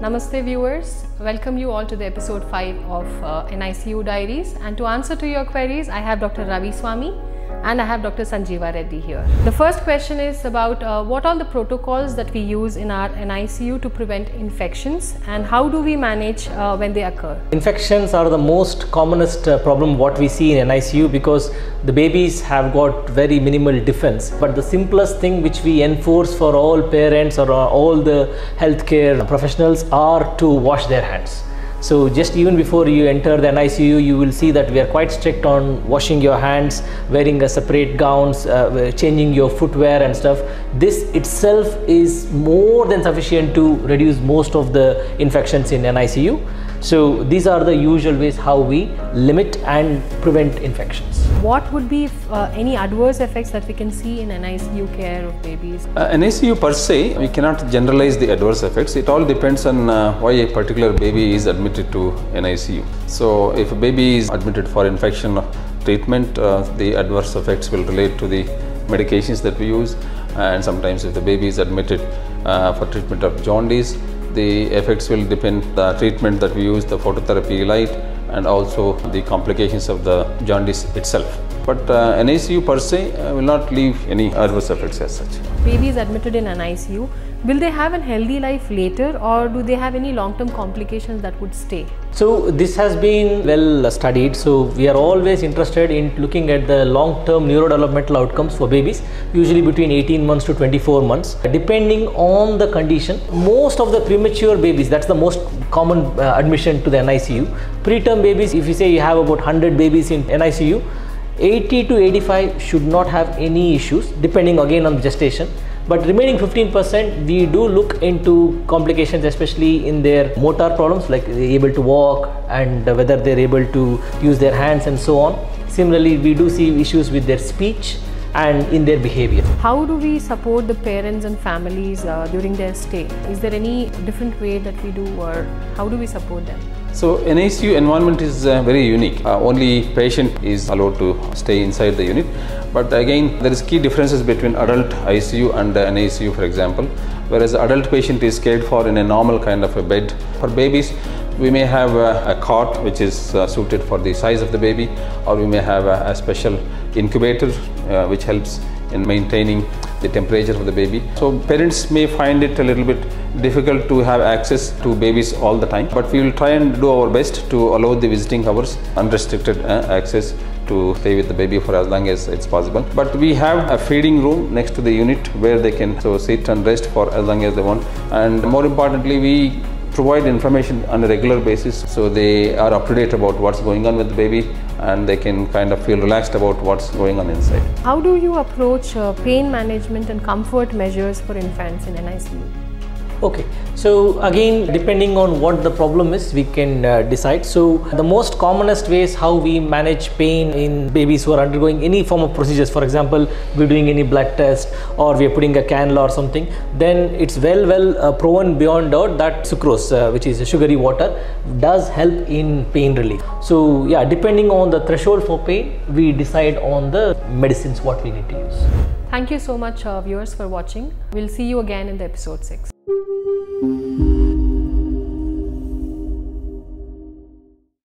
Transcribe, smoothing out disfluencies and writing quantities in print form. Namaste viewers, welcome you all to the episode 5 of NICU Diaries, and to answer to your queries I have Dr. Ravi Swamy and I have Dr. Sanjeeva Reddy here. The first question is about what all the protocols that we use in our NICU to prevent infections, and how do we manage when they occur? Infections are the most commonest problem what we see in NICU, because the babies have got very minimal defense. But the simplest thing which we enforce for all parents or all the healthcare professionals are to wash their hands. So just even before you enter the NICU, you will see that we are quite strict on washing your hands, wearing a separate gowns, changing your footwear and stuff. This itself is more than sufficient to reduce most of the infections in NICU. So these are the usual ways how we limit and prevent infections. What would be any adverse effects that we can see in NICU care of babies? NICU per se, we cannot generalize the adverse effects. It all depends on why a particular baby is admitted to NICU. So if a baby is admitted for infection treatment, the adverse effects will relate to the medications that we use. And sometimes if the baby is admitted for treatment of jaundice, the effects will depend on the treatment that we use, the phototherapy light, and also the complications of the jaundice itself. But NICU per se will not leave any adverse effects as such. Babies admitted in NICU, will they have a healthy life later, or do they have any long-term complications that would stay? So this has been well studied, so we are always interested in looking at the long-term neurodevelopmental outcomes for babies, usually between 18 months to 24 months. Depending on the condition, most of the premature babies, that's the most common admission to the NICU. Preterm babies, if you say you have about 100 babies in NICU, 80 to 85 should not have any issues, depending again on the gestation. But remaining 15%, we do look into complications, especially in their motor problems, like they're able to walk and whether they're able to use their hands and so on. Similarly, we do see issues with their speech and in their behavior. How do we support the parents and families during their stay? Is there any different way that we do, or how do we support them? So NICU environment is very unique. Only patient is allowed to stay inside the unit. But again, there is key differences between adult ICU and NICU, for example. Whereas adult patient is cared for in a normal kind of a bed. For babies, we may have a cot which is suited for the size of the baby, or we may have a special incubator which helps in maintaining the temperature of the baby. So parents may find it a little bit difficult to have access to babies all the time, but we will try and do our best to allow the visiting hours unrestricted access to stay with the baby for as long as it's possible. But we have a feeding room next to the unit where they can sit and rest for as long as they want. And more importantly, we provide information on a regular basis, so they are up to date about what's going on with the baby, and they can kind of feel relaxed about what's going on inside. How do you approach pain management and comfort measures for infants in NICU? Okay, so again, depending on what the problem is, we can decide. So the most commonest ways how we manage pain in babies who are undergoing any form of procedures, for example, we're doing any blood test or we're putting a cannula or something, then it's well proven beyond doubt that sucrose, which is sugary water, does help in pain relief. So yeah, depending on the threshold for pain, we decide on the medicines what we need to use. Thank you so much viewers for watching. We'll see you again in the episode 6.